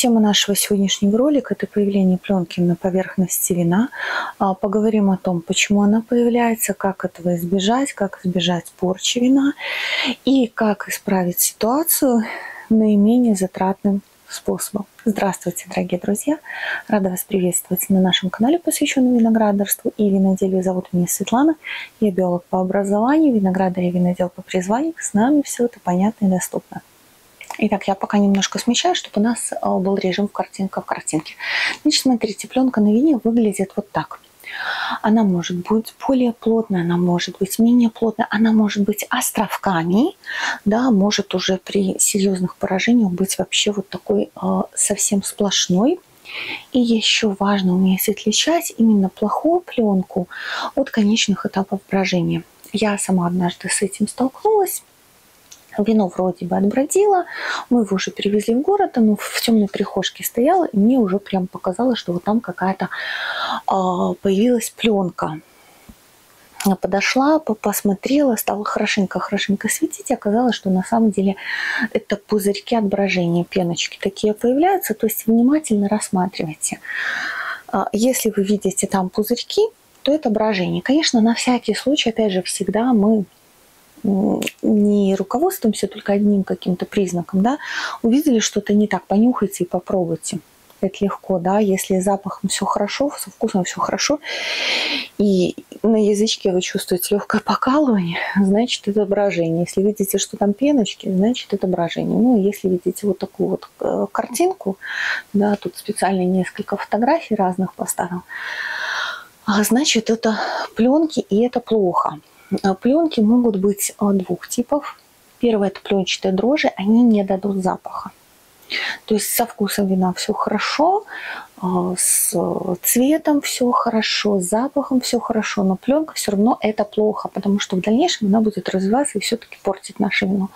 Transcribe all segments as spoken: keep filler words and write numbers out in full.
Тема нашего сегодняшнего ролика – это появление пленки на поверхности вина. Поговорим о том, почему она появляется, как этого избежать, как избежать порчи вина и как исправить ситуацию наименее затратным способом. Здравствуйте, дорогие друзья! Рада вас приветствовать на нашем канале, посвященном виноградарству и виноделию. Зовут меня Светлана, я биолог по образованию, виноградарь и винодел по призванию. С нами все это понятно и доступно. Итак, я пока немножко смещаю, чтобы у нас был режим картинка в картинке. Значит, смотрите, пленка на вине выглядит вот так. Она может быть более плотная, она может быть менее плотная, она может быть островками, да, может уже при серьезных поражениях быть вообще вот такой э, совсем сплошной. И еще важно уметь отличать именно плохую пленку от конечных этапов поражения. Я сама однажды с этим столкнулась. Вино вроде бы отбродило, мы его уже перевезли в город, оно в темной прихожке стояло, и мне уже прям показалось, что вот там какая-то э, появилась пленка. Я подошла, посмотрела, стала хорошенько-хорошенько светить, и оказалось, что на самом деле это пузырьки от брожения, пеночки такие появляются, то есть внимательно рассматривайте. Если вы видите там пузырьки, то это брожение. Конечно, на всякий случай, опять же, всегда мы не руководствуемся только одним каким-то признаком, да, увидели что-то не так, понюхайте и попробуйте. Это легко, да, если с запахом все хорошо, со вкусом все хорошо, и на язычке вы чувствуете легкое покалывание, значит, это брожение. Если видите, что там пеночки, значит, это брожение. Ну, если видите вот такую вот картинку, да, тут специально несколько фотографий разных поставил, значит, это пленки, и это плохо. Пленки могут быть двух типов. Первое – это пленчатые дрожжи, они не дадут запаха. То есть со вкусом вина все хорошо, с цветом все хорошо, с запахом все хорошо, но пленка все равно это плохо, потому что в дальнейшем она будет развиваться и все-таки портить наше вино.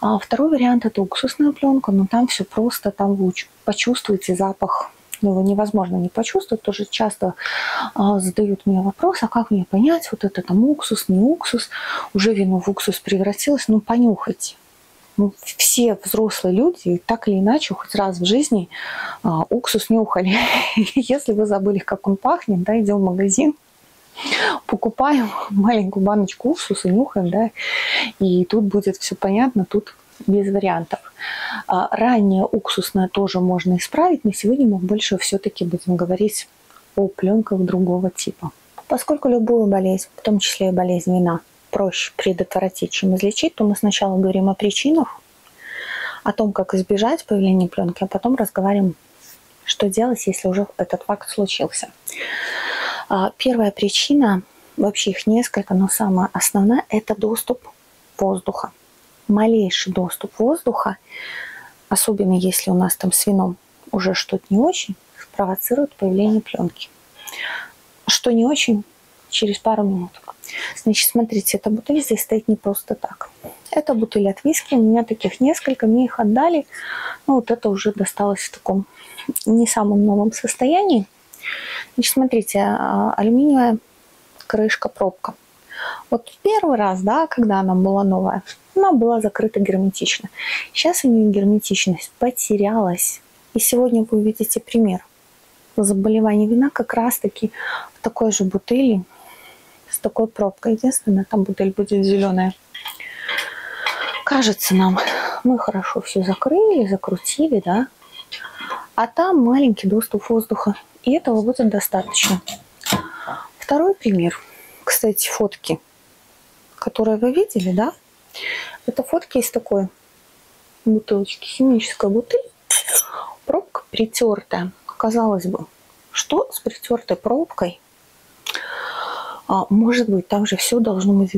А второй вариант – это уксусная пленка, но там все просто, там вы почувствуете запах. Его невозможно не почувствовать. Тоже часто а, задают мне вопрос, а как мне понять, вот это там уксус, не уксус, уже вино в уксус превратилось, ну понюхайте. Ну, все взрослые люди так или иначе хоть раз в жизни а, уксус нюхали. Если вы забыли, как он пахнет, да, идем в магазин, покупаем маленькую баночку уксуса, нюхаем, да, и тут будет все понятно, тут без вариантов. Ранее уксусное тоже можно исправить, но сегодня мы больше все-таки будем говорить о пленках другого типа. Поскольку любую болезнь, в том числе и болезнь вина, проще предотвратить, чем излечить, то мы сначала говорим о причинах, о том, как избежать появления пленки, а потом разговариваем, что делать, если уже этот факт случился. Первая причина, вообще их несколько, но самая основная – это доступ воздуха. Малейший доступ воздуха, особенно если у нас там с вином уже что-то не очень, провоцирует появление пленки. Что не очень, через пару минут. Значит, смотрите, эта бутыль здесь стоит не просто так. Это бутыль от виски, у меня таких несколько, мне их отдали. Ну, вот это уже досталось в таком не самом новом состоянии. Значит, смотрите, алюминиевая крышка-пробка. Вот первый раз, да, когда она была новая, она была закрыта герметично. Сейчас у нее герметичность потерялась. И сегодня вы увидите пример заболевания вина как раз-таки в такой же бутыли с такой пробкой. Единственное, там бутыль будет зеленая. Кажется нам, мы хорошо все закрыли, закрутили, да, а там маленький доступ воздуха. И этого будет достаточно. Второй пример. Кстати, фотки, которые вы видели, да, это фотки из такой бутылочки, химическая бутыль, пробка притертая. Казалось бы, что с притертой пробкой? А, может быть, там же все должно быть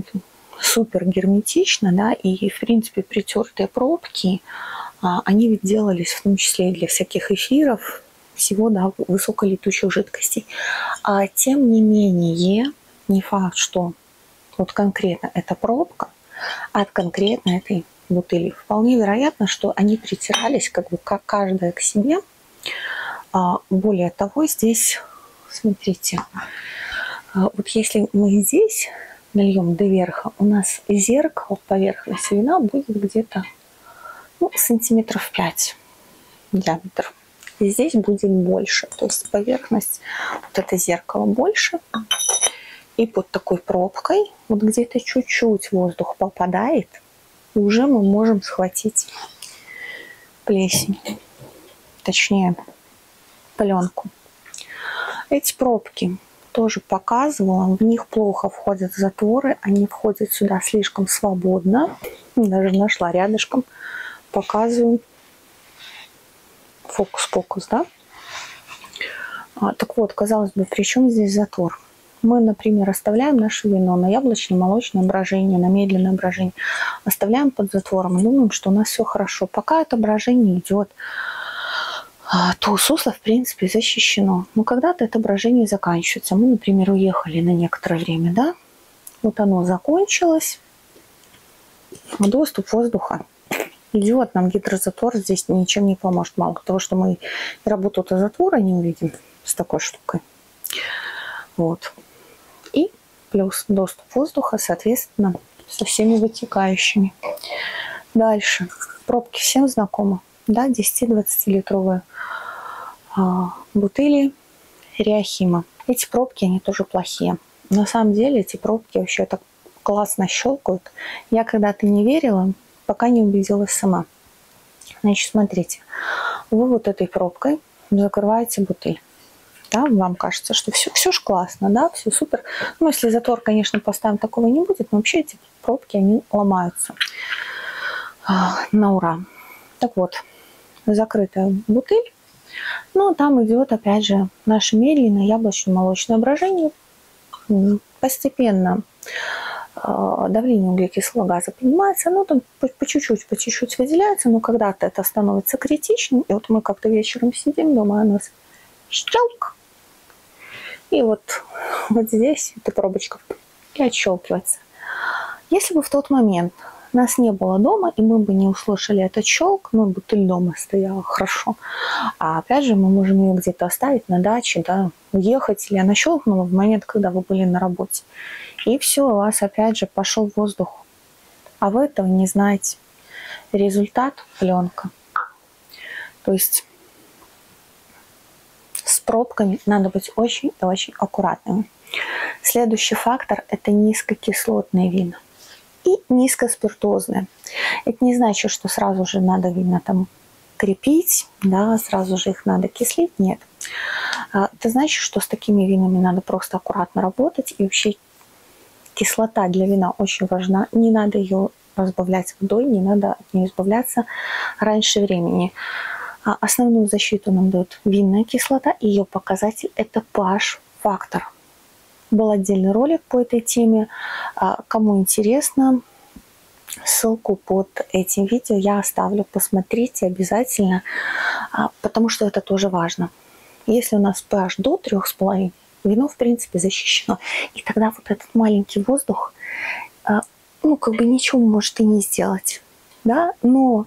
супер герметично, да, и в принципе притертые пробки, а, они ведь делались в том числе и для всяких эфиров, всего, да, высоколетучих жидкостей. А тем не менее, не факт, что вот конкретно эта пробка от конкретно этой бутыли. Вполне вероятно, что они притирались как бы как каждая к себе. Более того, здесь, смотрите, вот если мы здесь нальем до верха, у нас зеркало поверхности вина будет где-то, ну, сантиметров пять в диаметр. И здесь будет больше. То есть поверхность, вот это зеркало больше. И под такой пробкой, вот где-то чуть-чуть воздух попадает, и уже мы можем схватить плесень, точнее пленку. Эти пробки тоже показывала, в них плохо входят затворы, они входят сюда слишком свободно. Даже нашла рядышком, показываю. Фокус-фокус, да? А, так вот, казалось бы, при чем здесь затвор? Мы, например, оставляем наше вино на яблочное, молочное брожение, на медленное брожение. Оставляем под затвором и думаем, что у нас все хорошо. Пока это брожение идет, то сусло, в принципе, защищено. Но когда-то это брожение заканчивается. Мы, например, уехали на некоторое время, да? Вот оно закончилось. Доступ воздуха идет. Нам гидрозатвор здесь ничем не поможет. Мало того, что мы работу-то затвора не увидим с такой штукой. Вот. И плюс доступ воздуха, соответственно, со всеми вытекающими. Дальше. Пробки всем знакомы. Да, десяти-двадцатилитровые э, бутыли Реохима. Эти пробки, они тоже плохие. На самом деле, эти пробки вообще так классно щелкают. Я когда-то не верила, пока не убедилась сама. Значит, смотрите. Вы вот этой пробкой закрываете бутыль. Да, вам кажется, что все, все ж классно, да, все супер. Ну, если затвор, конечно, поставим, такого не будет, но вообще эти пробки, они ломаются э, на ура. Так вот, закрытая бутыль, но там идет, опять же, наше медленное яблочно-молочное брожение. Постепенно э, давление углекислого газа поднимается, оно там по чуть-чуть, по чуть-чуть выделяется, но когда-то это становится критичным, и вот мы как-то вечером сидим дома, а нас щелк. И вот, вот здесь эта пробочка и отщелкивается. Если бы в тот момент нас не было дома, и мы бы не услышали этот щелк, ну, бутыль дома стояла, хорошо. А опять же, мы можем ее где-то оставить на даче, да, уехать, или она щелкнула в момент, когда вы были на работе. И все, у вас опять же пошел воздух. А вы этого не знаете. Результат – пленка. То есть с пробками надо быть очень и очень аккуратными. Следующий фактор – это низкокислотные вина и низкоспиртозные. Это не значит, что сразу же надо вина там крепить, да, сразу же их надо кислить, нет. Это значит, что с такими винами надо просто аккуратно работать, и вообще кислота для вина очень важна, не надо ее разбавлять водой, не надо от нее избавляться раньше времени. Основную защиту нам дает винная кислота, и ее показатель – это pH-фактор. Был отдельный ролик по этой теме. Кому интересно, ссылку под этим видео я оставлю. Посмотрите обязательно, потому что это тоже важно. Если у нас pH до трёх с половиной, вино, в принципе, защищено. И тогда вот этот маленький воздух, ну, как бы ничего может и не сделать. Да? Но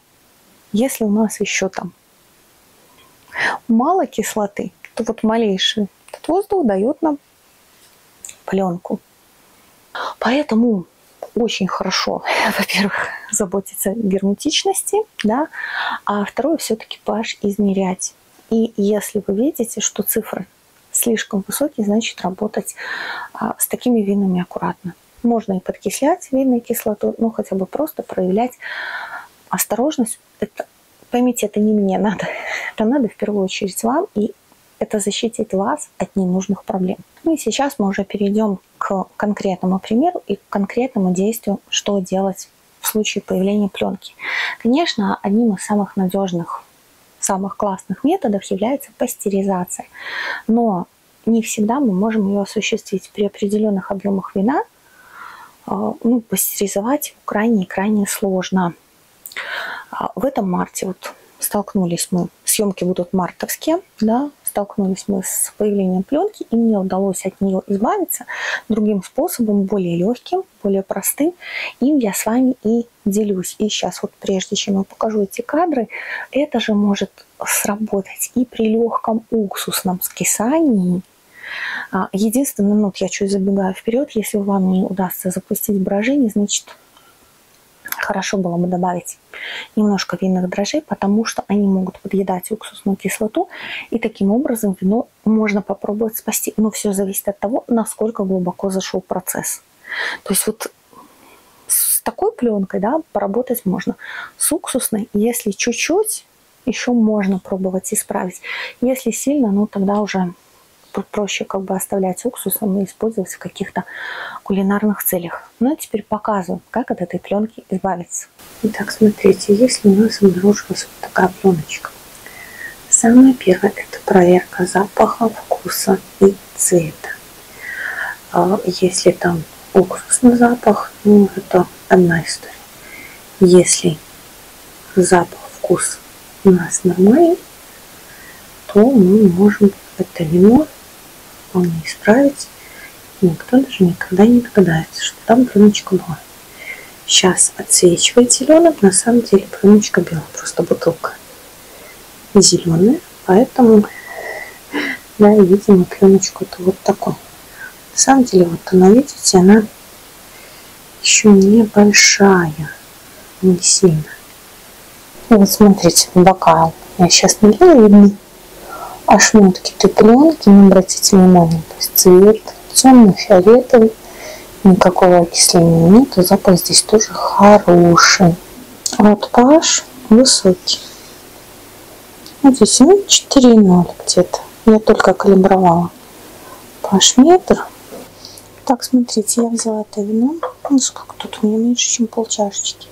если у нас еще там мало кислоты, то вот малейший этот воздух дает нам пленку. Поэтому очень хорошо, во-первых, заботиться о герметичности, да, а второе, все-таки pH измерять. И если вы видите, что цифры слишком высокие, значит, работать а, с такими винами аккуратно. Можно и подкислять винную кислоту, но хотя бы просто проявлять осторожность. Это, поймите, это не мне надо. Это надо в первую очередь вам, и это защитит вас от ненужных проблем. Ну и сейчас мы уже перейдем к конкретному примеру и к конкретному действию, что делать в случае появления пленки. Конечно, одним из самых надежных, самых классных методов является пастеризация. Но не всегда мы можем ее осуществить при определенных объемах вина. Ну, пастеризовать крайне-крайне сложно. В этом марте вот столкнулись мы, съемки будут мартовские, да, столкнулись мы с появлением пленки, и мне удалось от нее избавиться другим способом, более легким, более простым. Им я с вами и делюсь. И сейчас вот прежде чем я покажу эти кадры, это же может сработать и при легком уксусном скисании. Единственное, ну, я чуть забегаю вперед, если вам не удастся запустить брожение, значит, хорошо было бы добавить немножко винных дрожжей, потому что они могут подъедать уксусную кислоту, и таким образом вино можно попробовать спасти. Но все зависит от того, насколько глубоко зашел процесс. То есть вот с такой пленкой, да, поработать можно. С уксусной, если чуть-чуть, еще можно пробовать исправить. Если сильно, ну тогда уже проще как бы оставлять уксусом и использовать в каких-то кулинарных целях. Ну а теперь показываю, как от этой пленки избавиться. Итак, смотрите, если у нас обнаружилась вот такая пленочка. Самое первое — это проверка запаха, вкуса и цвета. Если там уксусный запах, ну это одна история. Если запах, вкус у нас нормальный, то мы можем это вино вполне исправить. Никто даже никогда не догадается, что там пленочка была. Сейчас отсвечивает зеленым, на самом деле пленочка белая, просто бутылка зеленая, поэтому, да, видимо, пленочку-то вот такой. На самом деле, вот она, видите, она еще небольшая, не сильно. Вот смотрите, бокал я сейчас налила, видно. А шмотки этой пленки, не обратите внимание, то есть цвет темно-фиолетовый, никакого окисления нет, запах здесь тоже хороший. Вот pH высокий. Вот здесь он четыре ноль где-то. Я только калибровала pH метр. Так, смотрите, я взяла это вино. Ну, сколько тут у меня, меньше, чем полчашечки.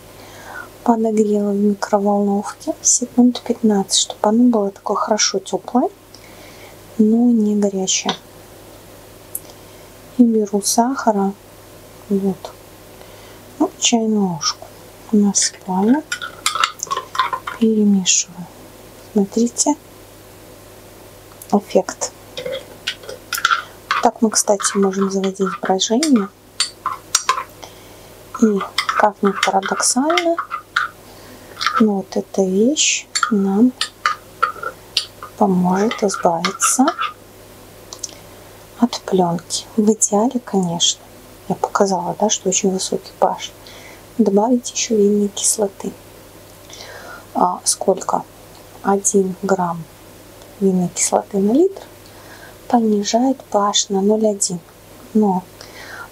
Подогрела в микроволновке секунд пятнадцать, чтобы оно было такое хорошо теплое, но не горячее. И беру сахара, вот, ну, чайную ложку, насыпаю, перемешиваю. Смотрите, эффект. Так мы, кстати, можем заводить брожение. И, как ни парадоксально, но вот эта вещь нам поможет избавиться от пленки. В идеале, конечно, я показала, да, что очень высокий pH. Добавить еще винной кислоты. А сколько? один грамм винной кислоты на литр понижает pH на ноль целых одна десятая. Но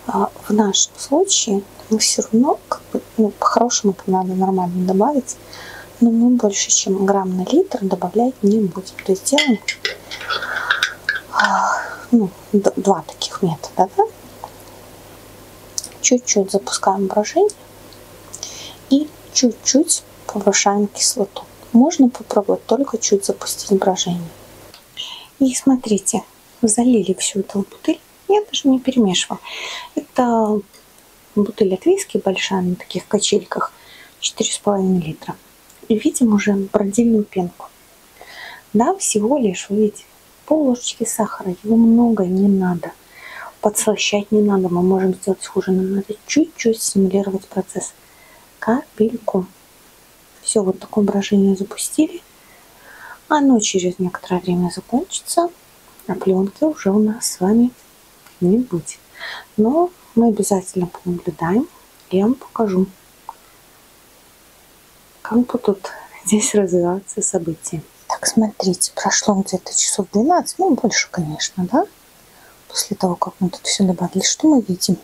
а, в нашем случае мы все равно, как бы, ну, по-хорошему это надо нормально добавить, но мы больше, чем грамм на литр добавлять не будем. То есть делаем ну, два таких метода. Да? Чуть-чуть запускаем брожение и чуть-чуть повышаем кислоту. Можно попробовать только чуть запустить брожение. И смотрите, залили всю эту бутыль. Я даже не перемешивала. Это бутыль от виски большая, на таких качельках, четыре с половиной литра. И видим уже бродильную пенку. Да, всего лишь, вы видите, пол ложечки сахара. Его много не надо. Подслащать не надо. Мы можем сделать хуже. Нам надо чуть-чуть стимулировать процесс. Капельку. Все, вот такое брожение запустили. Оно через некоторое время закончится. А пленки уже у нас с вами не будет. Но мы обязательно понаблюдаем, я вам покажу, как будут здесь развиваться события. Так, смотрите, прошло где-то часов двенадцать, ну больше, конечно, да? После того, как мы тут все добавили, что мы видим?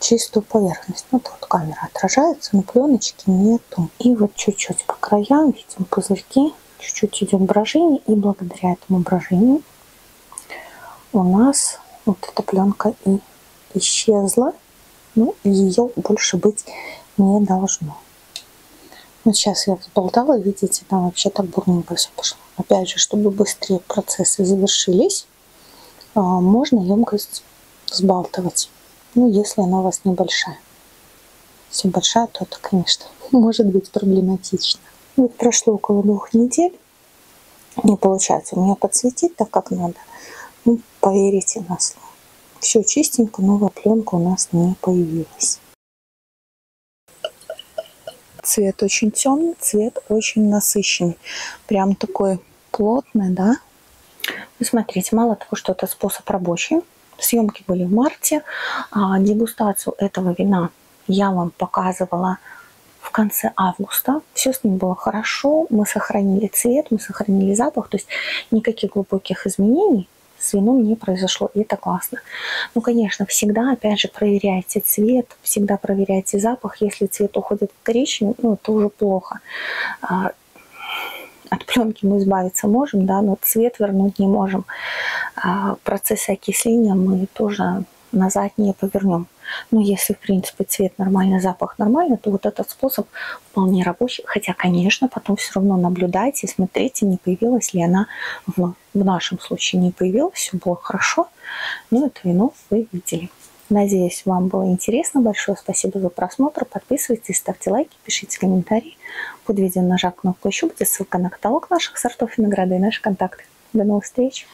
Чистую поверхность. Ну, тут камера отражается, но пленочки нету. И вот чуть-чуть по краям видим пузырьки, чуть-чуть идет брожение, и благодаря этому брожению у нас вот эта пленка и исчезла, но ее больше быть не должно. Вот сейчас я заболтала, видите, там вообще так бурненько все пошло. Опять же, чтобы быстрее процессы завершились, можно емкость взбалтывать, ну, если она у вас небольшая. Если большая, то это, конечно, может быть проблематично. Вот прошло около двух недель, не получается у меня подсветить так, как надо. Ну, поверите на слово. Все чистенько, новая пленка у нас не появилась. Цвет очень темный, цвет очень насыщенный. Прям такой плотный, да? Вы смотрите, мало того, что это способ рабочий. Съемки были в марте. А дегустацию этого вина я вам показывала конце августа. Все с ним было хорошо. Мы сохранили цвет, мы сохранили запах. То есть никаких глубоких изменений с вином не произошло. И это классно. Ну, конечно, всегда, опять же, проверяйте цвет, всегда проверяйте запах. Если цвет уходит в коричневый, ну, это уже плохо. От пленки мы избавиться можем, да, но цвет вернуть не можем. Процессы окисления мы тоже назад не повернем. Но если, в принципе, цвет нормально, запах нормально, то вот этот способ вполне рабочий. Хотя, конечно, потом все равно наблюдайте, смотрите, не появилась ли она вновь. В нашем случае не появилась, все было хорошо. Но это вино вы видели. Надеюсь, вам было интересно. Большое спасибо за просмотр. Подписывайтесь, ставьте лайки, пишите комментарии. Под видео нажав кнопку «Еще», где ссылка на каталог наших сортов винограда и наши контакты. До новых встреч!